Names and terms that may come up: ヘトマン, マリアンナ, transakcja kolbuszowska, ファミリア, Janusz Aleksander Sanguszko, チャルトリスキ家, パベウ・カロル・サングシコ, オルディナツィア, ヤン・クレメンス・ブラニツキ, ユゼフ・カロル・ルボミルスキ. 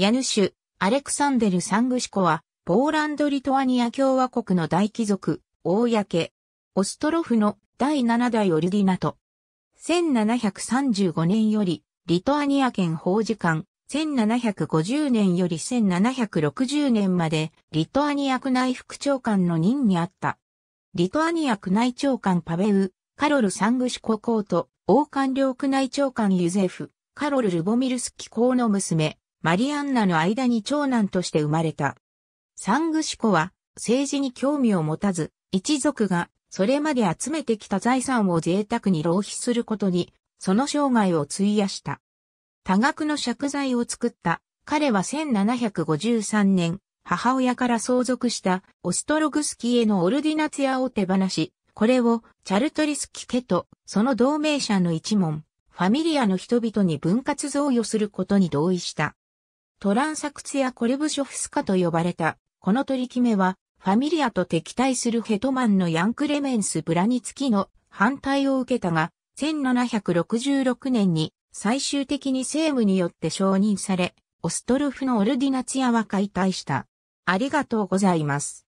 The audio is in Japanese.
ヤヌシュ・アレクサンデル・サングシコは、ポーランド・リトアニア共和国の大貴族、公、オストロフの第7代オルディナト。1735年より、リトアニア憲法次官、1750年より1760年まで、リトアニア宮内副長官の任にあった。リトアニア宮内長官パベウ・カロル・サングシコ公と、王官僚宮内長官ユゼフ・カロル・ルボミルスキ公の娘、マリアンナの間に長男として生まれた。サングシコは、政治に興味を持たず、一族が、それまで集めてきた財産を贅沢に浪費することに、その生涯を費やした。多額の借財を作った、彼は1753年、母親から相続したオストログスキへのオルディナツヤを手放し、これをチャルトリスキ家とその同盟者の一門、ファミリアの人々に分割贈与することに同意した。トランサクツィア・コルブショフスカと呼ばれた、この取り決めは、ファミリアと敵対するヘトマンのヤン・クレメンス・ブラニツキの反対を受けたが、1766年に最終的に政務によって承認され、オストロフのオルディナツィアは解体した。ありがとうございます。